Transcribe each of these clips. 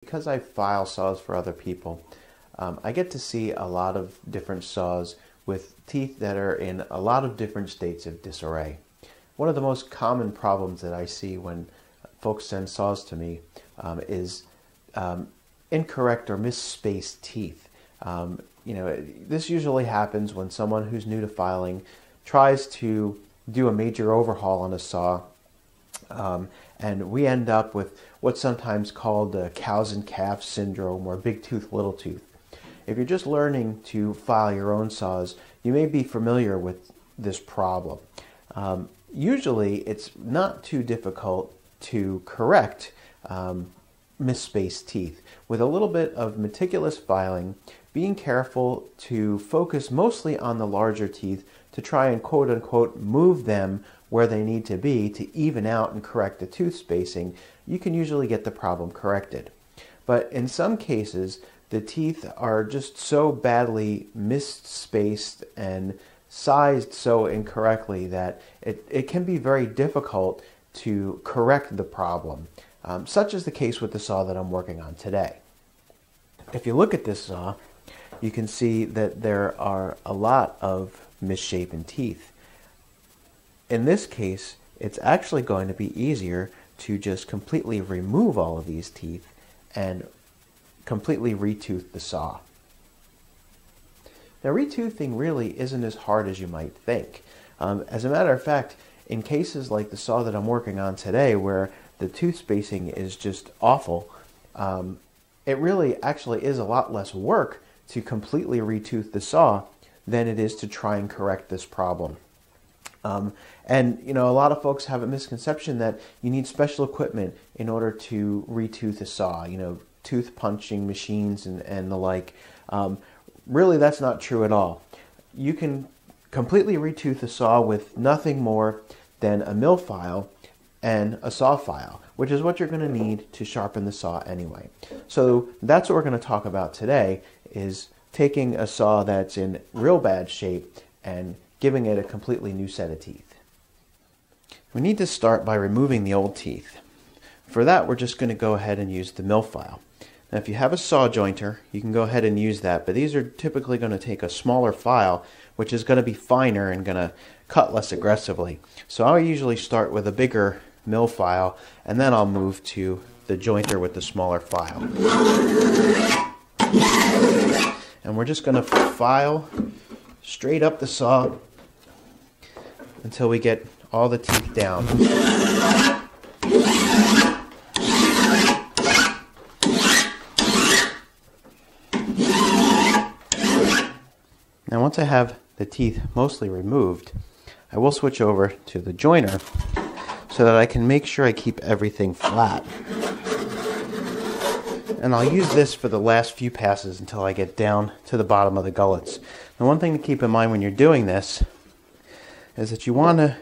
Because I file saws for other people, I get to see a lot of different saws with teeth that are in a lot of different states of disarray. One of the most common problems that I see when folks send saws to me is incorrect or misspaced teeth. This usually happens when someone who's new to filing tries to do a major overhaul on a saw, and we end up with what's sometimes called the cows and calves syndrome, or big tooth, little tooth. If you're just learning to file your own saws, you may be familiar with this problem. Usually it's not too difficult to correct misspaced teeth. With a little bit of meticulous filing, being careful to focus mostly on the larger teeth to try and quote-unquote move them where they need to be to even out and correct the tooth spacing, you can usually get the problem corrected. But in some cases, the teeth are just so badly misspaced and sized so incorrectly that it can be very difficult to correct the problem, such is the case with the saw that I'm working on today. If you look at this saw, you can see that there are a lot of misshapen teeth. In this case, it's actually going to be easier to just completely remove all of these teeth and completely retooth the saw. Now, retoothing really isn't as hard as you might think. As a matter of fact, in cases like the saw that I'm working on today, where the tooth spacing is just awful, it really actually is a lot less work to completely retooth the saw than it is to try and correct this problem. A lot of folks have a misconception that you need special equipment in order to retooth a saw, tooth punching machines and the like. Really, that's not true at all. You can completely retooth a saw with nothing more than a mill file and a saw file, which is what you're going to need to sharpen the saw anyway. So that's what we're going to talk about today, is taking a saw that's in real bad shape and giving it a completely new set of teeth. We need to start by removing the old teeth. For that, we're just going to go ahead and use the mill file. Now, if you have a saw jointer, you can go ahead and use that, but these are typically going to take a smaller file, which is going to be finer and going to cut less aggressively. So I usually start with a bigger mill file, and then I'll move to the jointer with the smaller file. And we're just going to file straight up the saw until we get all the teeth down. Now, once I have the teeth mostly removed, I will switch over to the jointer so that I can make sure I keep everything flat. And I'll use this for the last few passes until I get down to the bottom of the gullets. Now, one thing to keep in mind when you're doing this is that you want to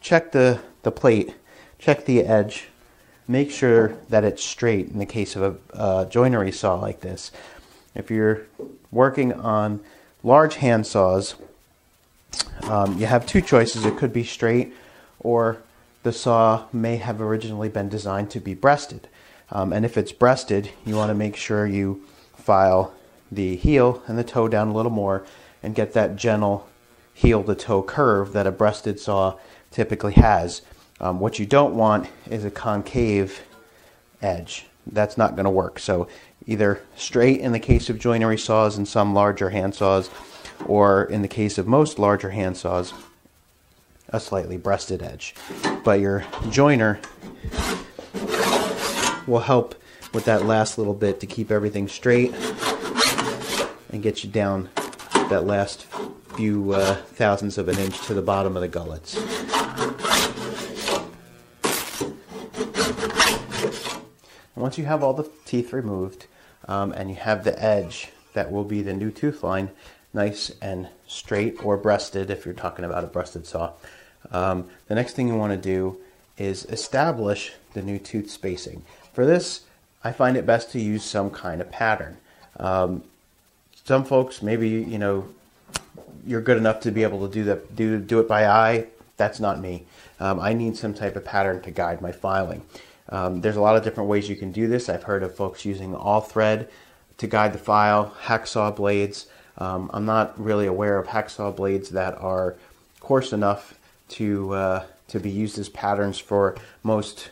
check the plate, check the edge, make sure that it's straight in the case of a joinery saw like this. If you're working on large hand saws, you have two choices. It could be straight, or the saw may have originally been designed to be breasted. And if it's breasted, you want to make sure you file the heel and the toe down a little more and get that gentle heel to toe curve that a breasted saw typically has. What you don't want is a concave edge. That's not going to work. So either straight in the case of joinery saws and some larger hand saws, or in the case of most larger hand saws, a slightly breasted edge. But your joiner will help with that last little bit to keep everything straight and get you down that last few thousandths of an inch to the bottom of the gullets. And once you have all the teeth removed and you have the edge that will be the new tooth line, nice and straight, or breasted if you're talking about a breasted saw, the next thing you want to do is establish the new tooth spacing. For this, I find it best to use some kind of pattern. Some folks, maybe you're good enough to be able to do it by eye. That's not me. I need some type of pattern to guide my filing. There's a lot of different ways you can do this. I've heard of folks using all thread to guide the file, hacksaw blades. I'm not really aware of hacksaw blades that are coarse enough to be used as patterns for most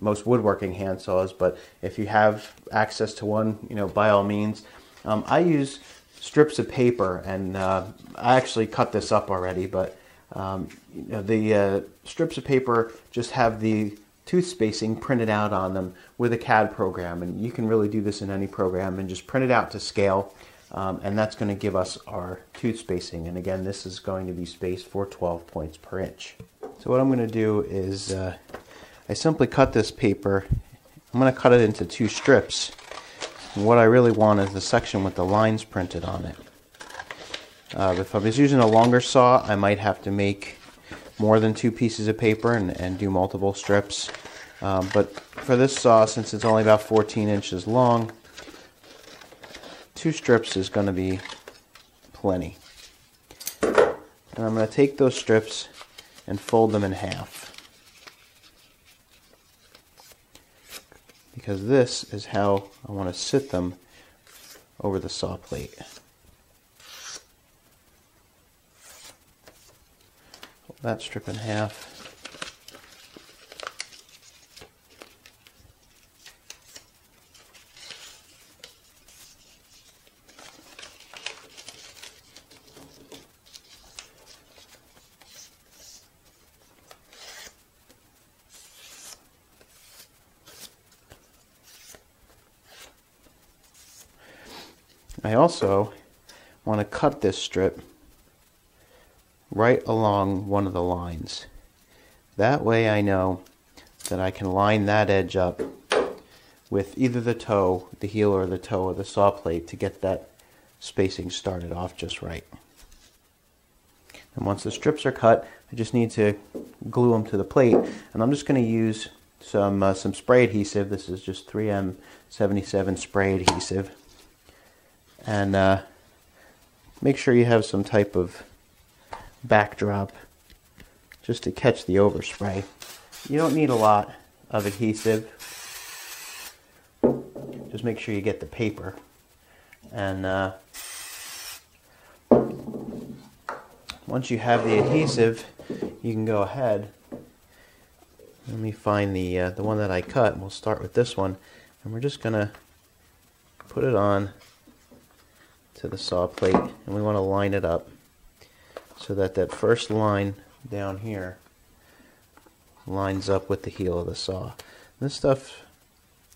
woodworking hand saws, but if you have access to one, you know, by all means. I use strips of paper, and I actually cut this up already, but you know, the strips of paper just have the tooth spacing printed out on them with a CAD program, and you can really do this in any program and just print it out to scale, and that's going to give us our tooth spacing. And again, this is going to be spaced for 12 points per inch. So what I'm going to do is I simply cut this paper. I'm going to cut it into two strips. And what I really want is the section with the lines printed on it. If I was using a longer saw, I might have to make more than two pieces of paper and do multiple strips. But for this saw, since it's only about 14 inches long, two strips is going to be plenty. And I'm going to take those strips and fold them in half, because this is how I want to sit them over the saw plate. Hold that strip in half. I also want to cut this strip right along one of the lines. That way I know that I can line that edge up with either the toe, the heel, or the toe of the saw plate to get that spacing started off just right. And once the strips are cut, I just need to glue them to the plate, and I'm just going to use some spray adhesive. This is just 3M77 spray adhesive. And make sure you have some type of backdrop just to catch the overspray. You don't need a lot of adhesive. Just make sure you get the paper. And once you have the adhesive, you can go ahead. Let me find the one that I cut, and we'll start with this one. And we're just gonna put it on to the saw plate, and we want to line it up so that that first line down here lines up with the heel of the saw. This stuff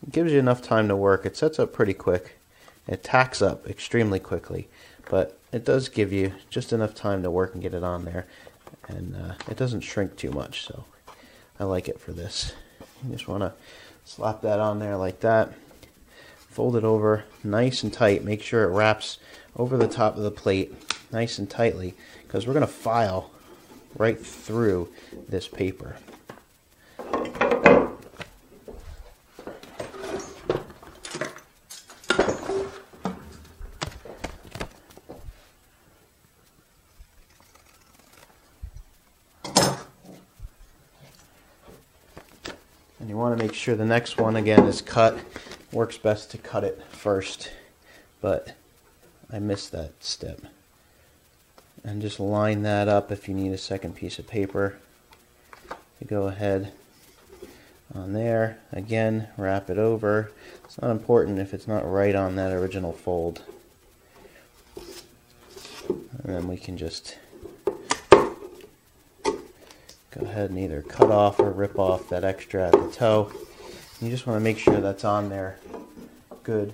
gives you enough time to work. It sets up pretty quick. It tacks up extremely quickly, but it does give you just enough time to work and get it on there, and it doesn't shrink too much, so I like it for this. You just want to slap that on there like that. Fold it over nice and tight. Make sure it wraps over the top of the plate nice and tightly, because we're going to file right through this paper. And you want to make sure the next one again is cut. Works best to cut it first, but I missed that step. And just line that up. If you need a second piece of paper, you go ahead on there. Again, wrap it over. It's not important if it's not right on that original fold. And then we can just go ahead and either cut off or rip off that extra at the toe. You just want to make sure that's on there good.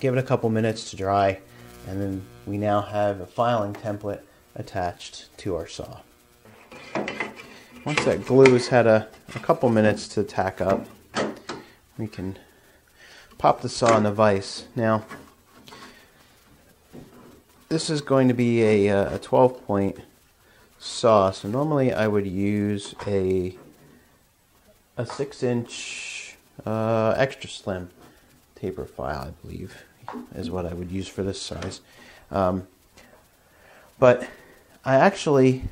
Give it a couple minutes to dry, and then we now have a filing template attached to our saw. Once that glue has had a couple minutes to tack up, we can pop the saw in the vise. Now, this is going to be a 12-point saw, so normally I would use a 6-inch extra slim taper file, I believe, is what I would use for this size. But I actually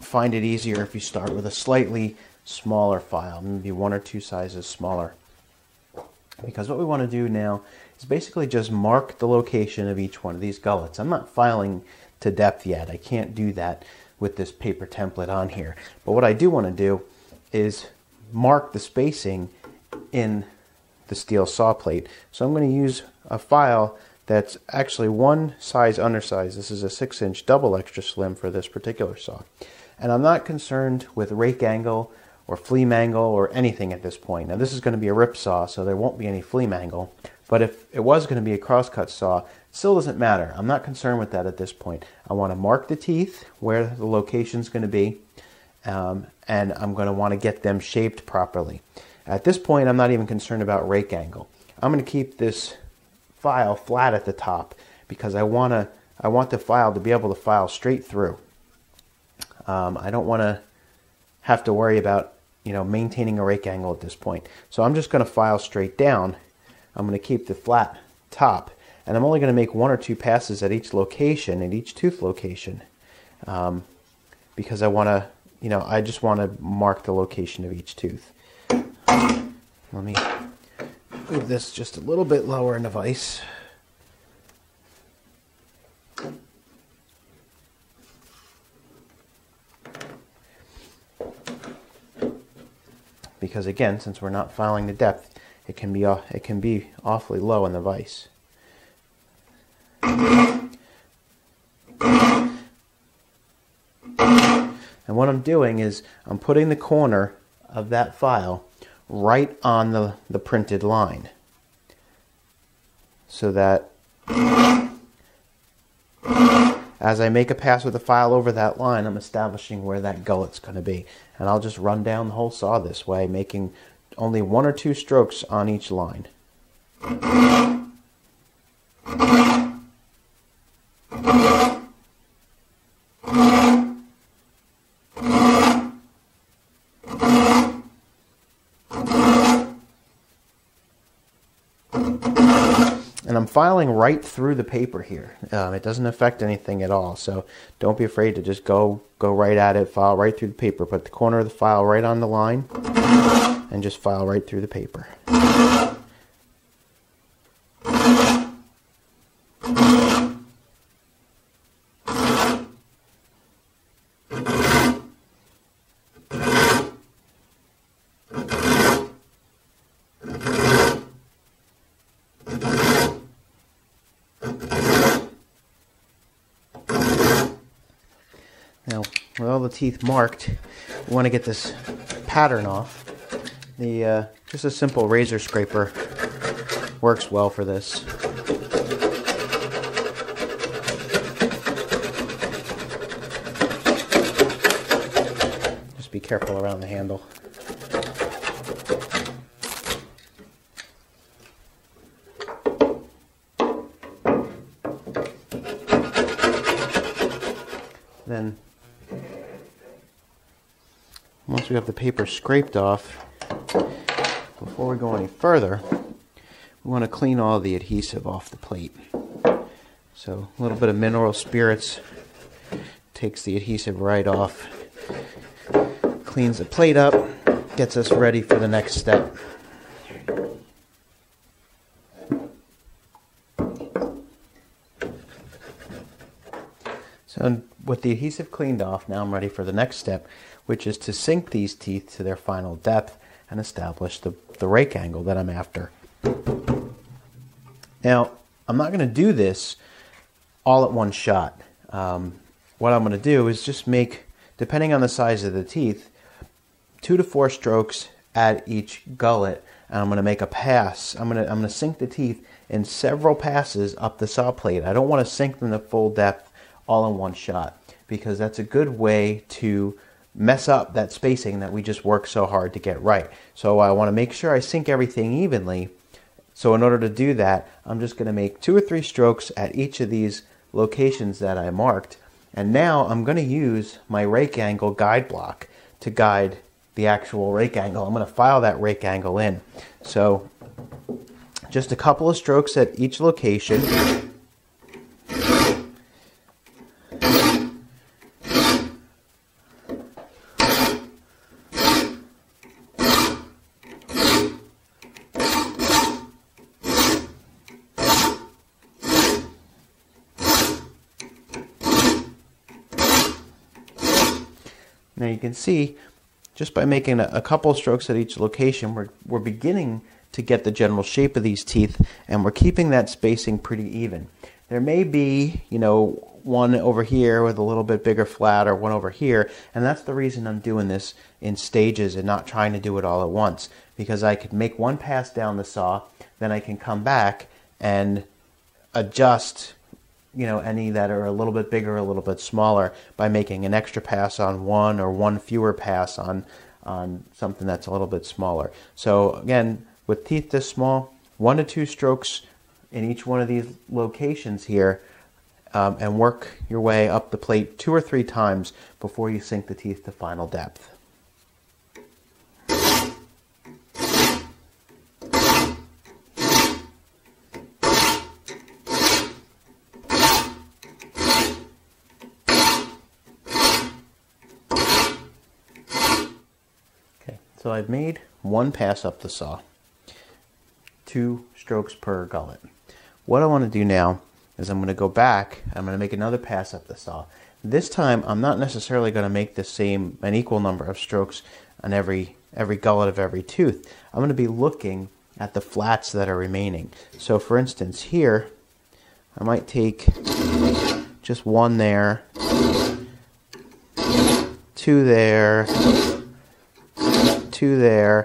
find it easier if you start with a slightly smaller file, maybe one or two sizes smaller. Because what we want to do now is basically just mark the location of each one of these gullets. I'm not filing to depth yet. I can't do that with this paper template on here. But what I do want to do is mark the spacing in the steel saw plate. So I'm going to use a file that's actually one size undersized. This is a 6-inch double extra slim for this particular saw. And I'm not concerned with rake angle or fleam angle or anything at this point. Now this is going to be a rip saw, so there won't be any fleam angle, but if it was going to be a crosscut saw, it still doesn't matter. I'm not concerned with that at this point. I want to mark the teeth where the location's going to be, and I'm going to want to get them shaped properly. At this point, I'm not even concerned about rake angle. I'm going to keep this file flat at the top because I want the file to be able to file straight through. I don't want to have to worry about, you know, maintaining a rake angle at this point. So I'm just going to file straight down. I'm going to keep the flat top, and I'm only going to make one or two passes at each location, at each tooth location, because I want to, you know, I just want to mark the location of each tooth. Let me move this just a little bit lower in the vise. Because again, since we're not filing the depth, it can be awfully low in the vise. And what I'm doing is I'm putting the corner of that file right on the printed line, so that as I make a pass with the file over that line, I'm establishing where that gullet's going to be. And I'll just run down the whole saw this way, making only one or two strokes on each line. And I'm filing right through the paper here. It doesn't affect anything at all, so don't be afraid to just go right at it, file right through the paper. Put the corner of the file right on the line, and just file right through the paper. Now, with all the teeth marked, we want to get this pattern off. The just a simple razor scraper works well for this. Just be careful around the handle. Then, once we have the paper scraped off, before we go any further, we want to clean all the adhesive off the plate. So a little bit of mineral spirits takes the adhesive right off, cleans the plate up, gets us ready for the next step. So with the adhesive cleaned off, now I'm ready for the next step, which is to sink these teeth to their final depth and establish the rake angle that I'm after. Now, I'm not going to do this all at one shot. What I'm going to do is just make, depending on the size of the teeth, 2 to 4 strokes at each gullet, and I'm going to make a pass. I'm going to sink the teeth in several passes up the saw plate. I don't want to sink them to full depth all in one shot, because that's a good way to mess up that spacing that we just worked so hard to get right. So I want to make sure I sink everything evenly. So in order to do that, I'm just going to make 2 or 3 strokes at each of these locations that I marked. And now I'm going to use my rake angle guide block to guide the actual rake angle. I'm going to file that rake angle in. So just a couple of strokes at each location. Now you can see, just by making a couple strokes at each location, we're beginning to get the general shape of these teeth, and we're keeping that spacing pretty even. There may be, you know, one over here with a little bit bigger flat, or one over here, and that's the reason I'm doing this in stages and not trying to do it all at once, because I could make one pass down the saw, then I can come back and adjust, you know, any that are a little bit bigger, a little bit smaller, by making an extra pass on one or one fewer pass on something that's a little bit smaller. So again, with teeth this small, 1 to 2 strokes in each one of these locations here, and work your way up the plate 2 or 3 times before you sink the teeth to final depth. So I've made 1 pass up the saw, 2 strokes per gullet. What I want to do now is I'm going to go back, I'm going to make another pass up the saw. This time I'm not necessarily going to make the same, an equal number of strokes on every gullet of every tooth. I'm going to be looking at the flats that are remaining. So for instance here, I might take just 1 there, 2 there, 2 there,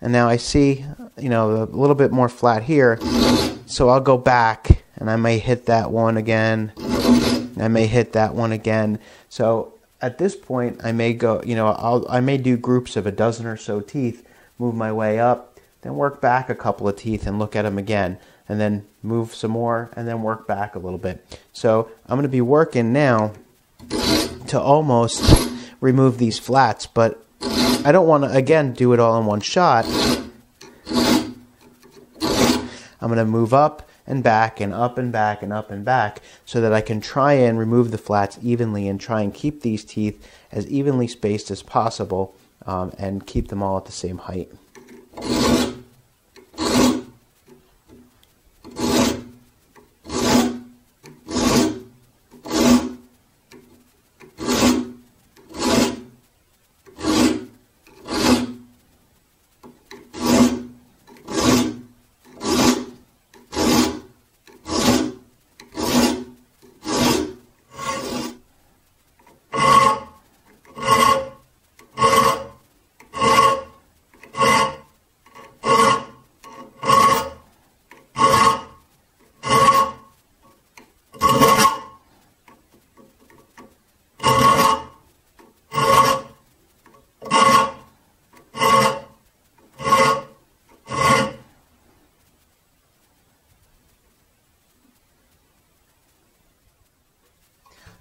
and now I see, you know, a little bit more flat here, so I'll go back and I may hit that one again, I may hit that one again. So at this point I may go, you know, I may do groups of a dozen or so teeth, move my way up, then work back a couple of teeth and look at them again, and then move some more, and then work back a little bit. So I'm going to be working now to almost remove these flats, but I don't want to, again, do it all in one shot. I'm going to move up and back and up and back and up and back so that I can try and remove the flats evenly and try and keep these teeth as evenly spaced as possible, and keep them all at the same height.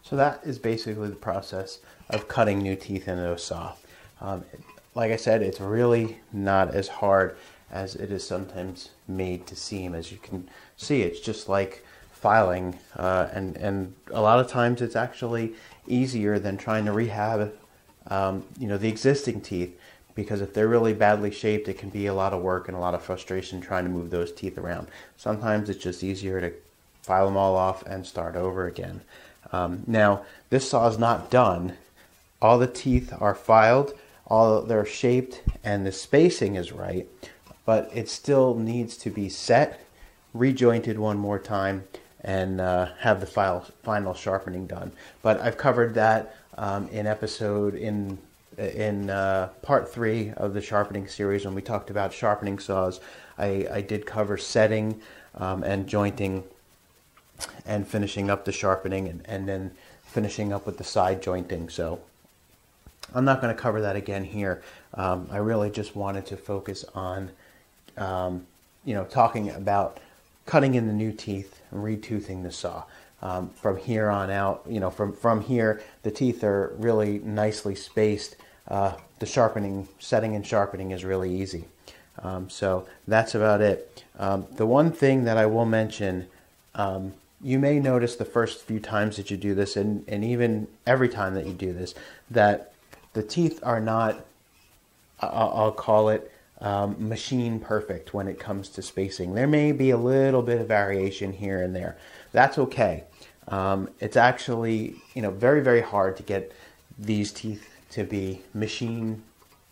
So that is basically the process of cutting new teeth into a saw. Like I said, it's really not as hard as it is sometimes made to seem. As you can see, it's just like filing, and a lot of times it's actually easier than trying to rehab, you know, the existing teeth, because if they're really badly shaped, it can be a lot of work and a lot of frustration trying to move those teeth around. Sometimes it's just easier to file them all off and start over again. Now, this saw is not done. All the teeth are filed, all they're shaped, and the spacing is right, but it still needs to be set, rejointed one more time, and have the final sharpening done. But I've covered that in part 3 of the sharpening series when we talked about sharpening saws. I did cover setting and jointing, and finishing up the sharpening, and then finishing up with the side jointing. So I'm not going to cover that again here. I really just wanted to focus on, you know, talking about cutting in the new teeth and retoothing the saw. From here on out, you know, from here, the teeth are really nicely spaced. The sharpening, setting and sharpening is really easy. So that's about it. The one thing that I will mention, you may notice the first few times that you do this, and even every time that you do this, that the teeth are not, I'll call it machine perfect when it comes to spacing. There may be a little bit of variation here and there. That's okay. It's actually, very, very hard to get these teeth to be machine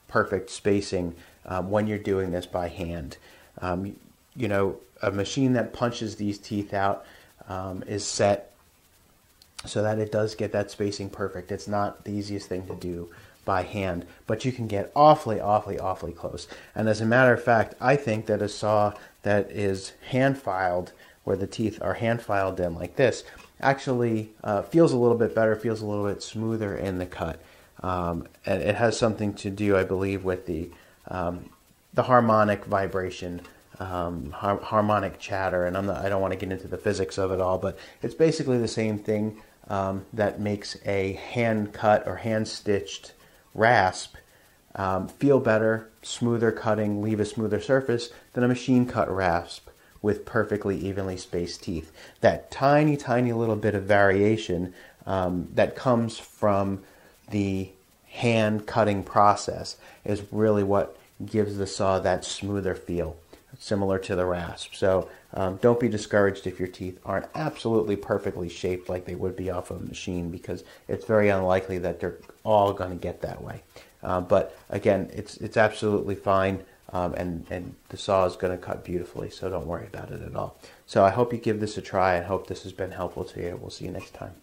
perfect spacing when you're doing this by hand. A machine that punches these teeth out is set so that it does get that spacing perfect. It's not the easiest thing to do by hand, but you can get awfully, awfully, awfully close. And as a matter of fact, I think that a saw that is hand filed, where the teeth are hand filed in like this, actually feels a little bit better, feels a little bit smoother in the cut. And it has something to do, I believe, with the harmonic vibration, harmonic chatter. And I don't want to get into the physics of it all, but it's basically the same thing that makes a hand cut or hand stitched rasp feel better, smoother cutting, leave a smoother surface than a machine cut rasp with perfectly evenly spaced teeth. That tiny, tiny little bit of variation that comes from the hand cutting process is really what gives the saw that smoother feel, similar to the rasp. So don't be discouraged if your teeth aren't absolutely perfectly shaped like they would be off of a machine, because it's very unlikely that they're all going to get that way. But again, it's absolutely fine. And the saw is going to cut beautifully, so don't worry about it at all. So I hope you give this a try and hope this has been helpful to you. We'll see you next time.